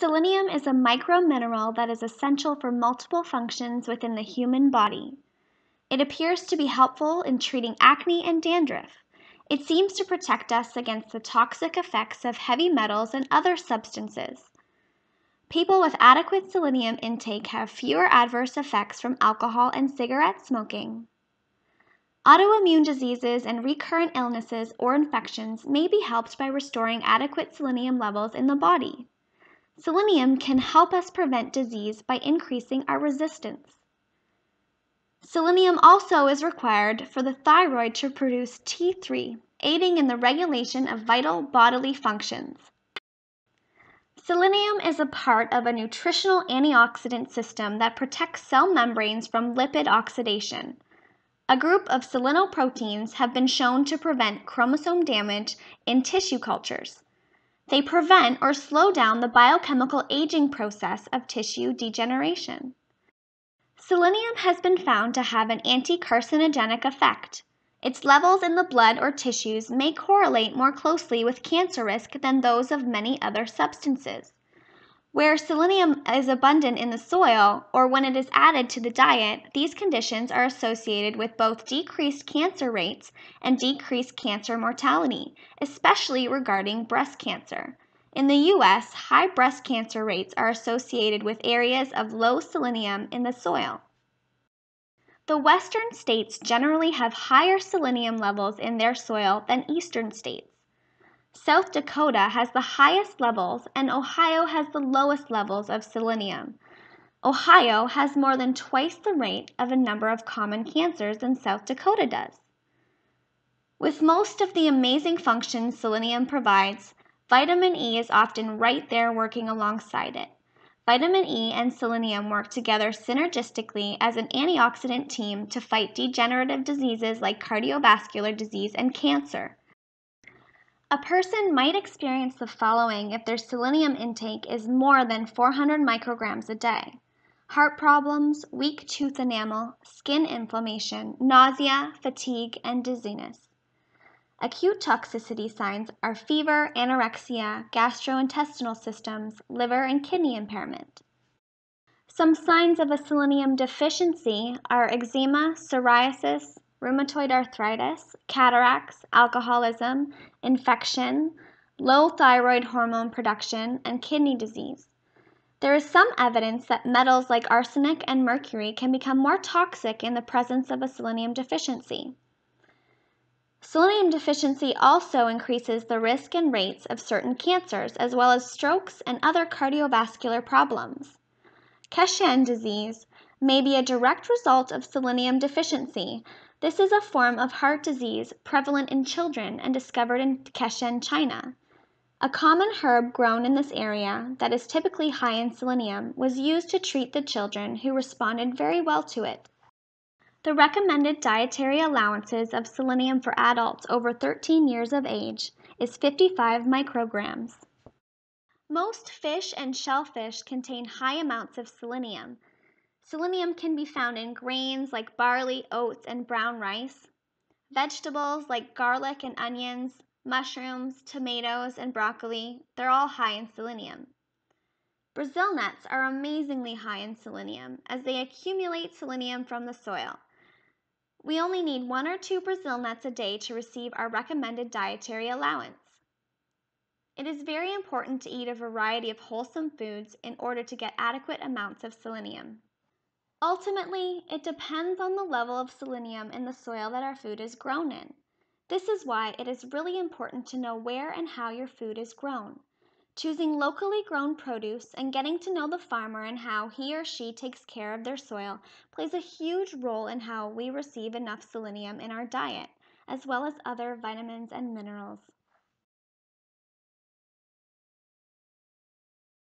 Selenium is a micromineral that is essential for multiple functions within the human body. It appears to be helpful in treating acne and dandruff. It seems to protect us against the toxic effects of heavy metals and other substances. People with adequate selenium intake have fewer adverse effects from alcohol and cigarette smoking. Autoimmune diseases and recurrent illnesses or infections may be helped by restoring adequate selenium levels in the body. Selenium can help us prevent disease by increasing our resistance. Selenium also is required for the thyroid to produce T3, aiding in the regulation of vital bodily functions. Selenium is a part of a nutritional antioxidant system that protects cell membranes from lipid oxidation. A group of selenoproteins have been shown to prevent chromosome damage in tissue cultures. They prevent or slow down the biochemical aging process of tissue degeneration. Selenium has been found to have an anti-carcinogenic effect. Its levels in the blood or tissues may correlate more closely with cancer risk than those of many other substances. Where selenium is abundant in the soil, or when it is added to the diet, these conditions are associated with both decreased cancer rates and decreased cancer mortality, especially regarding breast cancer. In the U.S., high breast cancer rates are associated with areas of low selenium in the soil. The western states generally have higher selenium levels in their soil than eastern states. South Dakota has the highest levels, and Ohio has the lowest levels of selenium. Ohio has more than twice the rate of a number of common cancers than South Dakota does. With most of the amazing functions selenium provides, vitamin E is often right there working alongside it. Vitamin E and selenium work together synergistically as an antioxidant team to fight degenerative diseases like cardiovascular disease and cancer. A person might experience the following if their selenium intake is more than 400 micrograms a day: heart problems, weak tooth enamel, skin inflammation, nausea, fatigue, and dizziness. Acute toxicity signs are fever, anorexia, gastrointestinal systems, liver and kidney impairment. Some signs of a selenium deficiency are eczema, psoriasis, rheumatoid arthritis, cataracts, alcoholism, infection, low thyroid hormone production, and kidney disease. There is some evidence that metals like arsenic and mercury can become more toxic in the presence of a selenium deficiency. Selenium deficiency also increases the risk and rates of certain cancers, as well as strokes and other cardiovascular problems. Keshan disease may be a direct result of selenium deficiency. This is a form of heart disease prevalent in children and discovered in Keshan, China. A common herb grown in this area that is typically high in selenium was used to treat the children who responded very well to it. The recommended dietary allowances of selenium for adults over 13 years of age is 55 micrograms. Most fish and shellfish contain high amounts of selenium. Selenium can be found in grains like barley, oats, and brown rice, vegetables like garlic and onions, mushrooms, tomatoes, and broccoli. They're all high in selenium. Brazil nuts are amazingly high in selenium as they accumulate selenium from the soil. We only need 1 or 2 Brazil nuts a day to receive our recommended dietary allowance. It is very important to eat a variety of wholesome foods in order to get adequate amounts of selenium. Ultimately, it depends on the level of selenium in the soil that our food is grown in. This is why it is really important to know where and how your food is grown. Choosing locally grown produce and getting to know the farmer and how he or she takes care of their soil plays a huge role in how we receive enough selenium in our diet, as well as other vitamins and minerals.